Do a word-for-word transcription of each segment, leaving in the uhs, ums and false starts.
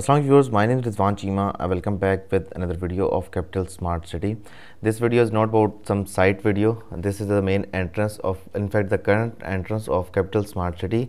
Assalamu viewers, my name is Rizwan Cheema. I welcome back with another video of Capital Smart City. This video is not about some site video. This is the main entrance of, in fact, the current entrance of Capital Smart City.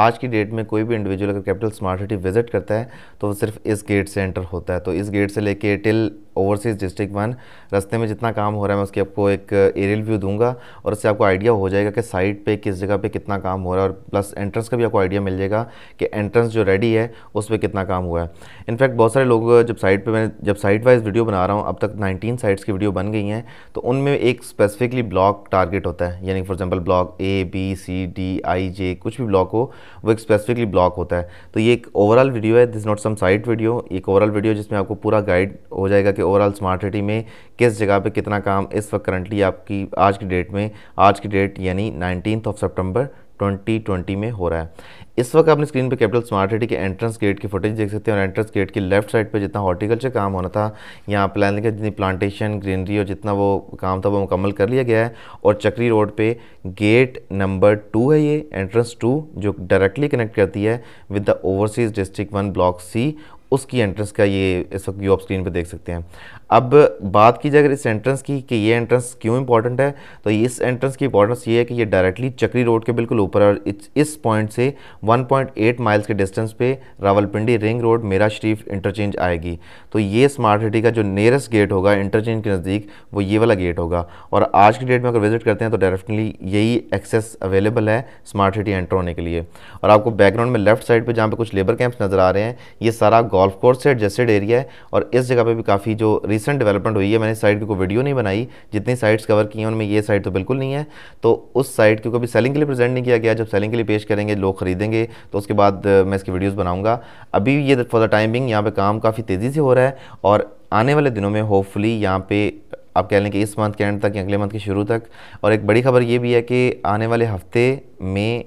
आज की date में कोई भी individual अगर capital smart city visit करता है तो वो सिर्फ इस गेट से एंटर होता है। तो इस गेट से लेके टिल ओवरसीज डिस्ट्रिक्ट वन रास्ते में जितना काम हो रहा है मैं उसकी आपको एक एरियल व्यू दूंगा और उससे आपको आइडिया हो जाएगा कि साइट पे किस जगह पे कितना काम हो रहा है, और प्लस एंट्रेंस का भी आपको आइडिया मिल जाएगा कि एंट्रेंस जो रेडी है उस पर कितना काम हुआ है। इनफैक्ट बहुत सारे लोग जब साइट पर मैं जब साइट वाइज वीडियो बना रहा हूँ, अब तक नाइनटीन साइट्स की वीडियो बन गई हैं, तो उनमें एक स्पेसिफिकली ब्लॉक टारगेट होता है, यानी for example block A B C D I J कुछ भी ब्लॉक हो वो एक स्पेसिफिकली ब्लॉक होता है। तो ये एक ओवरऑल वीडियो है, this not some site video, एक ओवरऑल वीडियो जिसमें आपको पूरा गाइड हो जाएगा कि ओवरऑल स्मार्ट सिटी में किस जगह पे कितना काम इस वक्त करंटली आपकी आज की डेट में आज की डेट यानी नाइनटीन्थ ऑफ सितंबर ट्वेंटी ट्वेंटी में हो रहा है। इस वक्त आपने स्क्रीन पे कैपिटल स्मार्ट सिटी के एंट्रेंस गेट की फुटेज देख सकते हैं, और एंट्रेंस गेट की लेफ्ट साइड पे जितना हॉर्टिकल्चर काम होना था, यहाँ प्लान लिखा जितनी प्लांटेशन ग्रीनरी और जितना वो काम था वो मुकम्मल कर लिया गया है। और चक्री रोड पे गेट नंबर टू है, ये एंट्रेंस टू जो डायरेक्टली कनेक्ट करती है with the overseas district one block C, उसकी एंट्रेंस का ये इस वक्त व्यू आप स्क्रीन पे देख सकते हैं। अब बात की जाए अगर इस एंट्रेंस की कि ये एंट्रेंस क्यों इंपॉर्टेंट है, तो इस एंट्रेंस की इंपॉर्टेंस ये है कि ये डायरेक्टली चक्री रोड के बिल्कुल ऊपर है, और इस पॉइंट से वन पॉइंट एट माइल्स के डिस्टेंस पे रावलपिंडी रिंग रोड मेरा शरीफ इंटरचेंज आएगी। तो ये स्मार्ट सिटी का जो नियरेस्ट गेट होगा इंटरचेंज के नज़दीक वो ये वाला गेट होगा, और आज की डेट में अगर विजिट करते हैं तो डायरेक्टली यही एक्सेस अवेलेबल है स्मार्ट सिटी एंटर होने के लिए। और आपको बैकग्राउंड में लेफ्ट साइड पर जहाँ पर कुछ लेबर कैंप्स नज़र आ रहे हैं, ये सारा गोल्फ कोर्स से एडजस्टेड एरिया है, और इस जगह पे भी काफ़ी जो रिसेंट डेवलपमेंट हुई है, मैंने साइट की कोई वीडियो नहीं बनाई, जितनी साइट्स कवर की हैं उनमें ये साइट तो बिल्कुल नहीं है। तो उस साइट को कभी सेलिंग के लिए प्रेजेंट नहीं किया गया, जब सेलिंग के लिए पेश करेंगे लोग खरीदेंगे तो उसके बाद मैं इसकी वीडियोज़ बनाऊँगा। अभी ये फॉर द टाइमिंग यहाँ पर काम काफ़ी तेज़ी से हो रहा है, और आने वाले दिनों में होपफुली यहाँ पर आप कह लें कि इस मंथ के एंड तक या अगले मंथ के शुरू तक। और एक बड़ी खबर ये भी है कि आने वाले हफ्ते में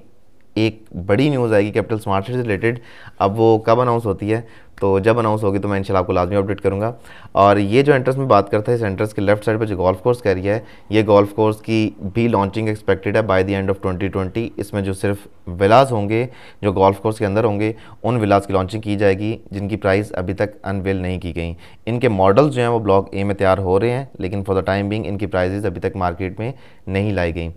एक बड़ी न्यूज़ आएगी कैपिटल स्मार्ट सिटी से रिलेटेड। अब वो कब अनाउंस होती है, तो जब अनाउंस होगी तो मैं इंशाल्लाह आपको लाजमी अपडेट करूँगा। और ये जो एंट्रेंस में बात करता है, इस एंट्रेंस के लेफ्ट साइड पर जो गोल्फ कोर्स का एरिया है, ये गोल्फ कोर्स की भी लॉन्चिंग एक्सपेक्टेड है by the end of twenty twenty. इसमें जो सिर्फ विलास होंगे जो गोल्फ कोर्स के अंदर होंगे उन विलास की लॉन्चिंग की जाएगी, जिनकी प्राइस अभी तक अनवेल नहीं की गई। इनके मॉडल्स जो हैं वो ब्लॉक ए में तैयार हो रहे हैं, लेकिन फॉर द टाइम बिंग इनकी प्राइजेज अभी तक मार्केट में नहीं लाई गई।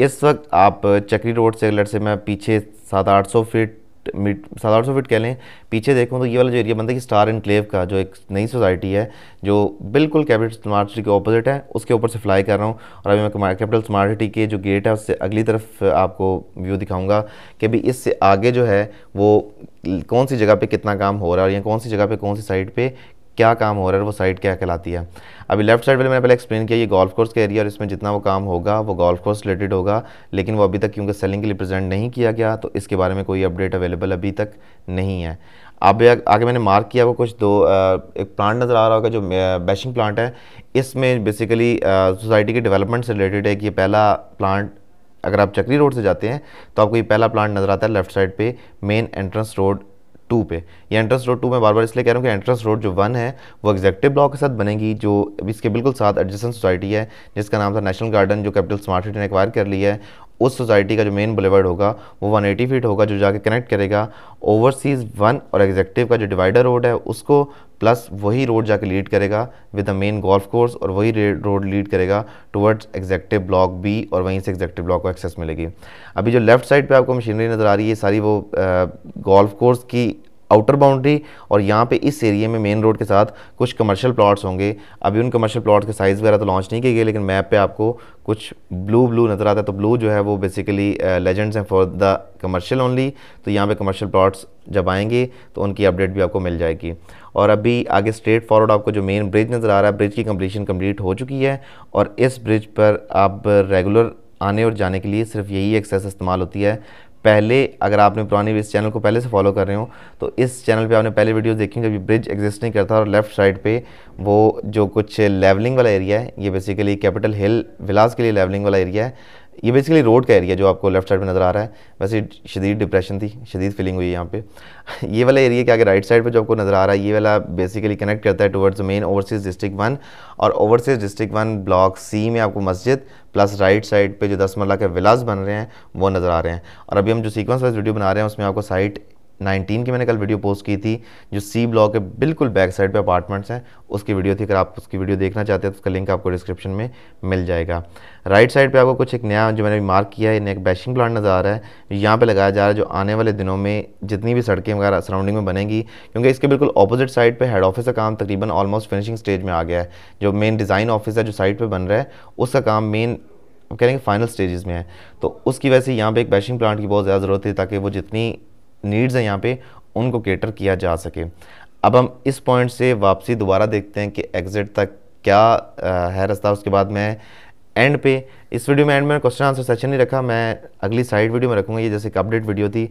इस वक्त आप चक्री रोड से लेट से मैं पीछे सात आठ सौ फीट मीट सात आठ सौ फीट कह लें पीछे देखूँ तो ये वाला जो एरिया बनता है कि स्टार इनक्लेव का, जो एक नई सोसाइटी है जो बिल्कुल कैपिटल स्मार्ट सिटी के ऑपोजिट है, उसके ऊपर से फ्लाई कर रहा हूँ। और अभी मैं कैपिटल स्मार्ट सिटी के जो गेट है उससे अगली तरफ आपको व्यू दिखाऊंगा कि अभी इससे आगे जो है वो कौन सी जगह पे कितना काम हो रहा है, और या कौन सी जगह पर कौन सी साइड पर क्या काम हो रहा है, वो साइड क्या कहलाती है। अभी लेफ्ट साइड वाले मैंने पहले एक्सप्लेन किया, ये गोल्फ कोर्स का एरिया, और इसमें जितना वो काम होगा वो गोल्फ कोर्स रिलेटेड होगा, लेकिन वो अभी तक क्योंकि सेलिंग के लिए प्रेजेंट नहीं किया गया तो इसके बारे में कोई अपडेट अवेलेबल अभी तक नहीं है। अब आगे मैंने मार्क किया वो कुछ दो एक प्लांट नज़र आ रहा होगा जो बैशिंग प्लांट है, इसमें बेसिकली सोसाइटी के डेवलपमेंट से रिलेटेड है कि ये पहला प्लांट, अगर आप चक्री रोड से जाते हैं तो आपको ये पहला प्लांट नज़र आता है लेफ्ट साइड पर मेन एंट्रेंस रोड टू पे। ये एंट्रेंस रोड टू में बार बार इसलिए कह रहा हूँ कि एंट्रेंस रोड जो वन है वो एग्जेक्टिव ब्लॉक के साथ बनेगी, जो इसके बिल्कुल साथ एडजेसेंट सोसाइटी है जिसका नाम था नेशनल गार्डन, जो कैपिटल स्मार्ट सिटी ने एक्वायर कर लिया है। उस सोसाइटी का जो मेन बुलेवार्ड होगा वो वन एटी फीट होगा, जो जाके कनेक्ट करेगा ओवरसीज़ वन और एग्जेक्टिव का जो डिवाइडर रोड है उसको, प्लस वही रोड जाके लीड करेगा with the main golf course, और वही रोड लीड करेगा टुवर्ड्स एग्जेक्टिव ब्लॉक बी, और वहीं से एग्जेक्टिव ब्लॉक को एक्सेस मिलेगी। अभी जो लेफ्ट साइड पे आपको मशीनरी नज़र आ रही है सारी वो गोल्फ कोर्स की आउटर बाउंड्री, और यहाँ पे इस एरिया में मेन रोड के साथ कुछ कमर्शियल प्लॉट्स होंगे। अभी उन कमर्शियल प्लॉट्स के साइज़ वगैरह तो लॉन्च नहीं किए गए, लेकिन मैप पे आपको कुछ ब्लू ब्लू नज़र आता है, तो ब्लू जो है वो बेसिकली लेजेंड्स हैं फॉर द कमर्शियल ओनली। तो यहाँ पे कमर्शियल प्लॉट्स जब आएंगे तो उनकी अपडेट भी आपको मिल जाएगी। और अभी आगे स्ट्रेट फॉरवर्ड आपको जो मेन ब्रिज नज़र आ रहा है, ब्रिज की कम्प्लीशन कम्प्लीट हो चुकी है, और इस ब्रिज पर आप रेगुलर आने और जाने के लिए सिर्फ यही एक्सेस इस्तेमाल होती है। पहले अगर आपने पुराने इस चैनल को पहले से फॉलो कर रहे हो तो इस चैनल पे आपने पहले वीडियोस देखी जब ये ब्रिज एग्जिस्ट नहीं करता, और लेफ्ट साइड पे वो जो कुछ लेवलिंग वाला एरिया है, ये बेसिकली कैपिटल हिल विलास के लिए लेवलिंग वाला एरिया है, ये बेसिकली रोड का एरिया जो आपको लेफ्ट साइड पे नज़र आ रहा है। वैसे शदीद डिप्रेशन थी, शदीद फीलिंग हुई यहाँ पे। ये वाला एरिया के आगे राइट साइड पे जो आपको नज़र आ रहा है, ये वाला बेसिकली कनेक्ट करता है towards main overseas district one, और overseas district one block C में आपको मस्जिद प्लस राइट साइड पे जो दस मरला के विलास बन रहे हैं वो नज़र आ रहे हैं। और अभी हम जो सीक्वेंस वाइज वीडियो बना रहे हैं उसमें आपको साइट नाइनटीन की मैंने कल वीडियो पोस्ट की थी, जो सी ब्लॉक के बिल्कुल बैक साइड पे अपार्टमेंट्स हैं, उसकी वीडियो थी। अगर आप उसकी वीडियो देखना चाहते हैं तो उसका लिंक आपको डिस्क्रिप्शन में मिल जाएगा। राइट साइड पे आपको कुछ एक नया जो मैंने मार्क किया है, एक बैशिंग प्लांट नज़र आ रहा है, यहाँ पर लगाया जा रहा है, जो आने वाले दिनों में जितनी भी सड़कें वगैरह सराउंडिंग में बनेंगी, क्योंकि इसके बिल्कुल अपोजिट साइड पर हेड ऑफिस का काम तकरीबन ऑलमोस्ट फिनिशिंग स्टेज में आ गया है। जो मेन डिज़ाइन ऑफिस है जो साइड पर बन रहा है, उसका काम मेन कह रहे हैं फाइनल स्टेजेस में है। तो उसकी वजह से यहाँ पे एक बैशिंग प्लांट की बहुत ज़्यादा ज़रूरत है, ताकि वो जितनी नीड्स हैं यहाँ पे उनको कैटर किया जा सके। अब हम इस पॉइंट से वापसी दोबारा देखते हैं कि एग्जिट तक क्या आ, है रास्ता। उसके बाद मैं एंड पे इस वीडियो में एंड में क्वेश्चन आंसर सेशन नहीं रखा, मैं अगली साइड वीडियो में रखूँगा। ये जैसे एक अपडेट वीडियो थी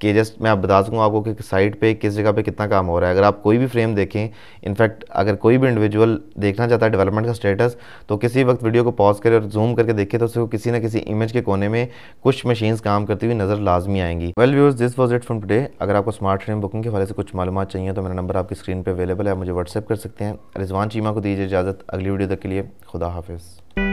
कि जस्ट मैं आप बता दूँगा आपको कि साइट पे किस जगह पे कितना काम हो रहा है। अगर आप कोई भी फ्रेम देखें, इनफैक्ट अगर कोई भी इंडिविजुअल देखना चाहता है डेवलपमेंट का स्टेटस, तो किसी वक्त वीडियो को पॉज करें और जूम करके देखें, तो उसको किसी ना किसी इमेज के कोने में कुछ मशीन्स काम करती हुई नज़र लाजमी आएंगी। Well viewers, this was it from today. अगर आपको स्मार्ट फ्रेम बुकिंग के हवाले से कुछ मालूमात चाहिए तो मेरा नंबर आपकी स्क्रीन पर अवेलेबल है, आप मुझे व्हाट्सएप कर सकते हैं। रिजवान चीमा को दीजिए इजाज़त, अगली वीडियो तक के लिए खुदा हाफिज़।